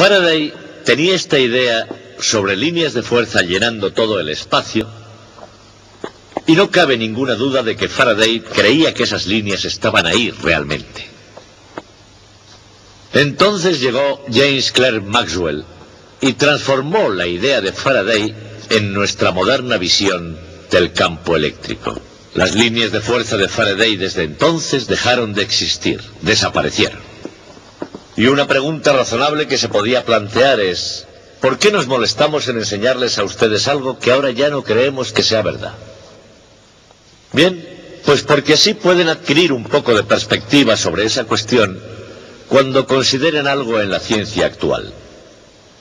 Faraday tenía esta idea sobre líneas de fuerza llenando todo el espacio, y no cabe ninguna duda de que Faraday creía que esas líneas estaban ahí realmente. Entonces llegó James Clerk Maxwell y transformó la idea de Faraday en nuestra moderna visión del campo eléctrico. Las líneas de fuerza de Faraday desde entonces dejaron de existir, desaparecieron. Y una pregunta razonable que se podía plantear es: ¿por qué nos molestamos en enseñarles a ustedes algo que ahora ya no creemos que sea verdad? Bien, pues porque así pueden adquirir un poco de perspectiva sobre esa cuestión cuando consideren algo en la ciencia actual.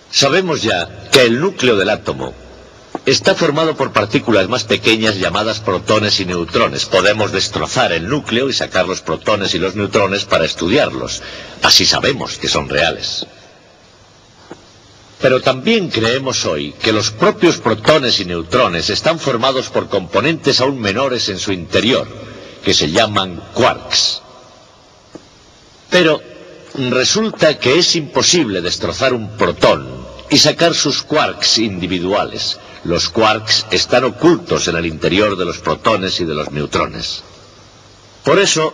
Sabemos ya que el núcleo del átomo está formado por partículas más pequeñas llamadas protones y neutrones. Podemos destrozar el núcleo y sacar los protones y los neutrones para estudiarlos. Así sabemos que son reales. Pero también creemos hoy que los propios protones y neutrones están formados por componentes aún menores en su interior, que se llaman quarks. Pero resulta que es imposible destrozar un protón y sacar sus quarks individuales. Los quarks están ocultos en el interior de los protones y de los neutrones. Por eso,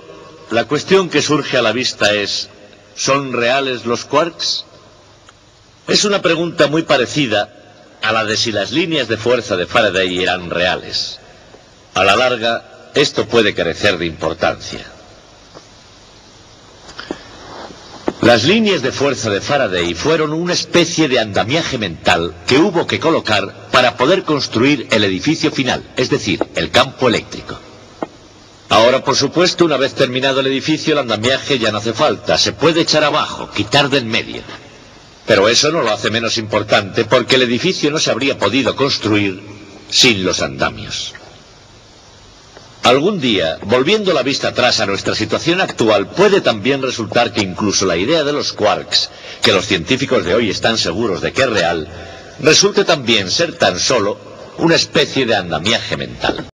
la cuestión que surge a la vista es: ¿son reales los quarks? Es una pregunta muy parecida a la de si las líneas de fuerza de Faraday eran reales. A la larga, esto puede carecer de importancia. Las líneas de fuerza de Faraday fueron una especie de andamiaje mental que hubo que colocar para poder construir el edificio final, es decir, el campo eléctrico. Ahora, por supuesto, una vez terminado el edificio, el andamiaje ya no hace falta. Se puede echar abajo, quitar de en medio. Pero eso no lo hace menos importante, porque el edificio no se habría podido construir sin los andamios. Algún día, volviendo la vista atrás a nuestra situación actual, puede también resultar que incluso la idea de los quarks, que los científicos de hoy están seguros de que es real, resulte también ser tan solo una especie de andamiaje mental.